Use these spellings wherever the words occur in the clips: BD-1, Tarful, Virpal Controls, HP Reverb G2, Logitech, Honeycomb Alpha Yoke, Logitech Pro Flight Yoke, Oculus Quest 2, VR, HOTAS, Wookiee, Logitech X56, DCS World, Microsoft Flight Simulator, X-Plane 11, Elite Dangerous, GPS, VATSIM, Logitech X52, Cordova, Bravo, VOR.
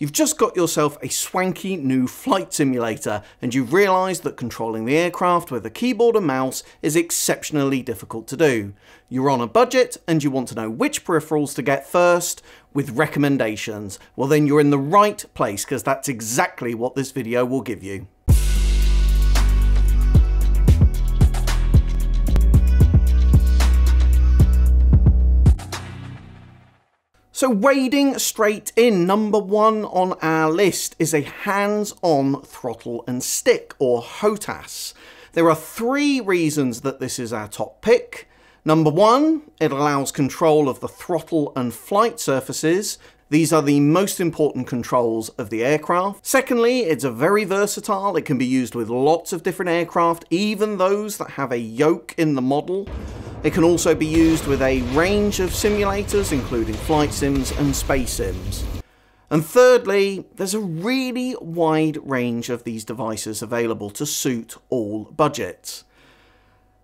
You've just got yourself a swanky new flight simulator, and you've realised that controlling the aircraft with a keyboard and mouse is exceptionally difficult to do. You're on a budget, and you want to know which peripherals to get first, with recommendations. Well, then you're in the right place, because that's exactly what this video will give you. So wading straight in, number one on our list is a hands-on throttle and stick, or HOTAS. There are three reasons that this is our top pick. Number one, it allows control of the throttle and flight surfaces. These are the most important controls of the aircraft. Secondly, it's very versatile. It can be used with lots of different aircraft, even those that have a yoke in the model. It can also be used with a range of simulators, including flight sims and space sims. And thirdly, there's a really wide range of these devices available to suit all budgets.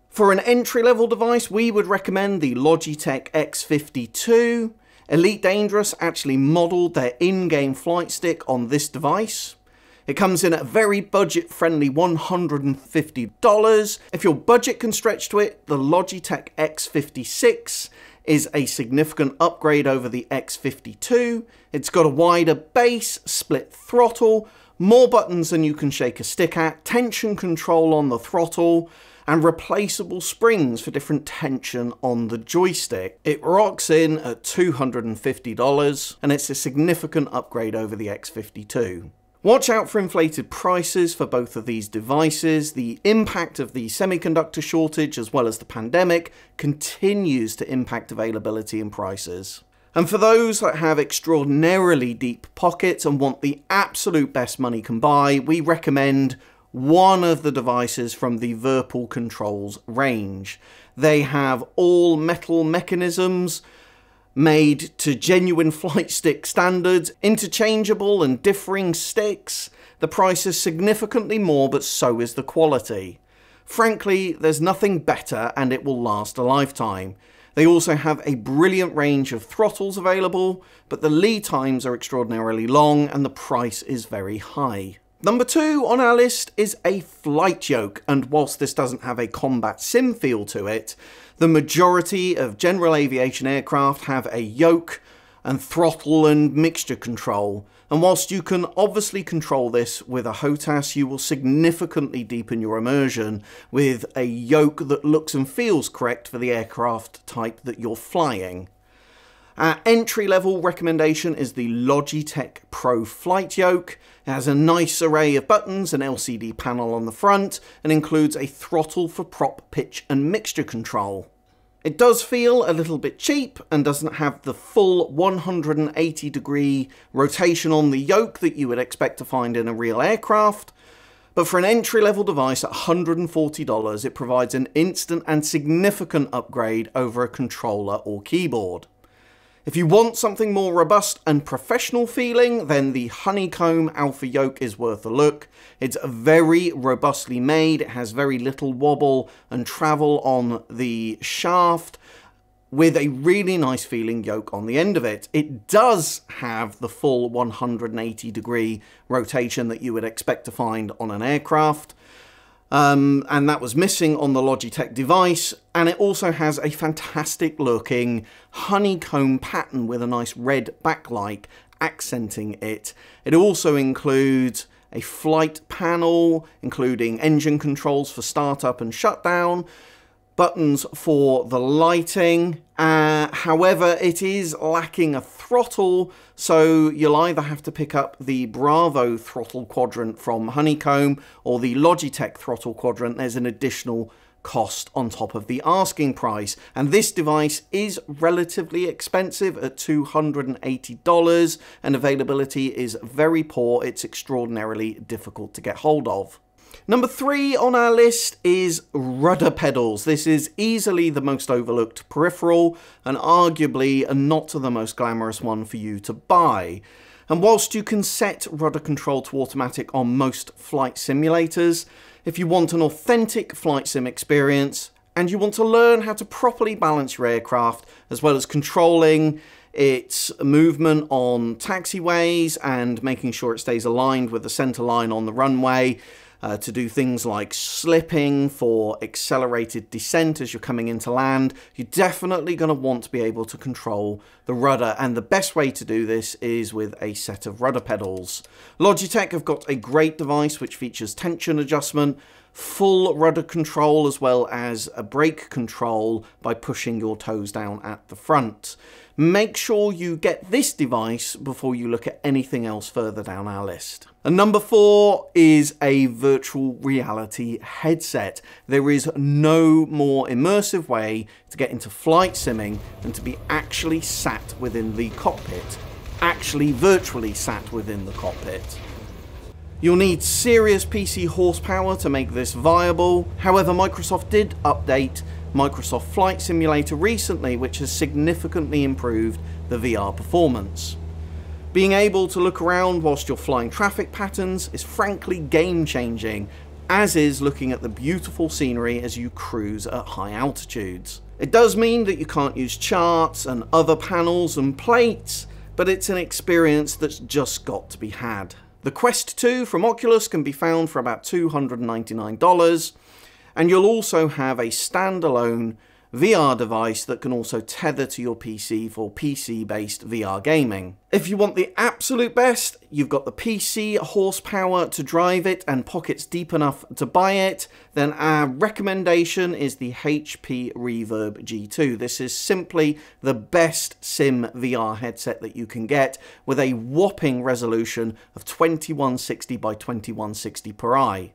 For an entry-level device, we would recommend the Logitech X52. Elite Dangerous actually modelled their in-game flight stick on this device. It comes in at a very budget-friendly $150. If your budget can stretch to it, the Logitech X56 is a significant upgrade over the X52. It's got a wider base, split throttle, more buttons than you can shake a stick at, tension control on the throttle, and replaceable springs for different tension on the joystick. It rocks in at $250, and it's a significant upgrade over the X52. Watch out for inflated prices for both of these devices. The impact of the semiconductor shortage, as well as the pandemic, continues to impact availability and prices. And for those that have extraordinarily deep pockets and want the absolute best money can buy, we recommend one of the devices from the Virpal Controls range. They have all metal mechanisms made to genuine flight stick standards, interchangeable and differing sticks. The price is significantly more, but so is the quality. Frankly, there's nothing better, and it will last a lifetime. They also have a brilliant range of throttles available, but the lead times are extraordinarily long and the price is very high. Number two on our list is a Flight Yoke, and whilst this doesn't have a combat sim feel to it, the majority of general aviation aircraft have a yoke and throttle and mixture control. And whilst you can obviously control this with a HOTAS, you will significantly deepen your immersion with a yoke that looks and feels correct for the aircraft type that you're flying. Our entry-level recommendation is the Logitech Pro Flight Yoke. It has a nice array of buttons, an LCD panel on the front, and includes a throttle for prop, pitch, and mixture control. It does feel a little bit cheap and doesn't have the full 180-degree rotation on the yoke that you would expect to find in a real aircraft. But for an entry-level device at $140, it provides an instant and significant upgrade over a controller or keyboard. If you want something more robust and professional feeling, then the Honeycomb Alpha Yoke is worth a look. It's very robustly made. It has very little wobble and travel on the shaft, with a really nice feeling yoke on the end of it. It does have the full 180-degree rotation that you would expect to find on an aircraft. And that was missing on the Logitech device, and it also has a fantastic looking honeycomb pattern with a nice red backlight accenting it. It also includes a flight panel, including engine controls for startup and shutdown, buttons for the lighting. However, it is lacking a throttle, so you'll either have to pick up the Bravo throttle quadrant from Honeycomb or the Logitech throttle quadrant. There's an additional cost on top of the asking price, and this device is relatively expensive at $280, and availability is very poor. It's extraordinarily difficult to get hold of. Number three on our list is rudder pedals. This is easily the most overlooked peripheral, and arguably not the most glamorous one for you to buy. And whilst you can set rudder control to automatic on most flight simulators, if you want an authentic flight sim experience and you want to learn how to properly balance your aircraft, as well as controlling It's movement on taxiways and making sure it stays aligned with the center line on the runway to do things like slipping for accelerated descent as you're coming into land. You're definitely going to want to be able to control the rudder, and the best way to do this is with a set of rudder pedals. Logitech have got a great device which features tension adjustment, full rudder control, as well as a brake control by pushing your toes down at the front. Make sure you get this device before you look at anything else further down our list. And number four is a virtual reality headset. There is no more immersive way to get into flight simming than to be actually sat within the cockpit, actually virtually sat within the cockpit. You'll need serious PC horsepower to make this viable. However, Microsoft did update Microsoft Flight Simulator recently, which has significantly improved the VR performance. Being able to look around whilst you're flying traffic patterns is frankly game-changing, as is looking at the beautiful scenery as you cruise at high altitudes. It does mean that you can't use charts and other panels and plates, but it's an experience that's just got to be had. The Quest 2 from Oculus can be found for about $299, and you'll also have a standalone VR device that can also tether to your PC for PC-based VR gaming. If you want the absolute best, you've got the PC horsepower to drive it and pockets deep enough to buy it, then our recommendation is the HP Reverb G2. This is simply the best sim VR headset that you can get, with a whopping resolution of 2160 by 2160 per eye.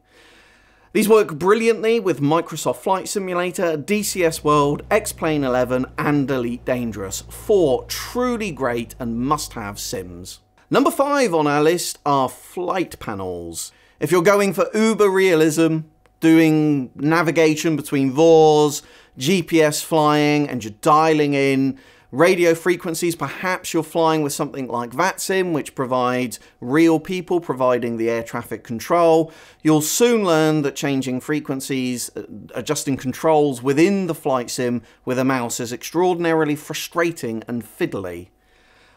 These work brilliantly with Microsoft Flight Simulator, DCS World, X-Plane 11 and Elite Dangerous. Four truly great and must-have sims. Number five on our list are flight panels. If you're going for uber realism, doing navigation between VORs, GPS flying, and you're dialing in radio frequencies, perhaps you're flying with something like VATSIM, which provides real people providing the air traffic control. You'll soon learn that changing frequencies, adjusting controls within the flight sim with a mouse is extraordinarily frustrating and fiddly.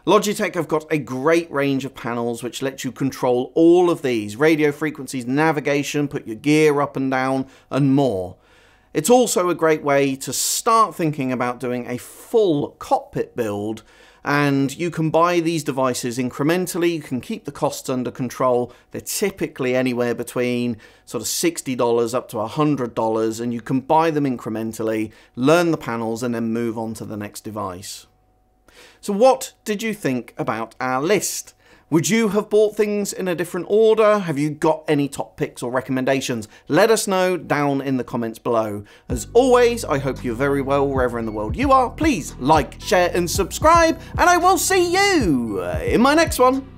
Logitech have got a great range of panels which let you control all of these: radio frequencies, navigation, put your gear up and down, and more. It's also a great way to start thinking about doing a full cockpit build, and you can buy these devices incrementally. You can keep the costs under control. They're typically anywhere between sort of $60 up to $100, and you can buy them incrementally, learn the panels, and then move on to the next device. So what did you think about our list? Would you have bought things in a different order? Have you got any top picks or recommendations? Let us know down in the comments below. As always, I hope you're very well wherever in the world you are. Please like, share, and subscribe, and I will see you in my next one.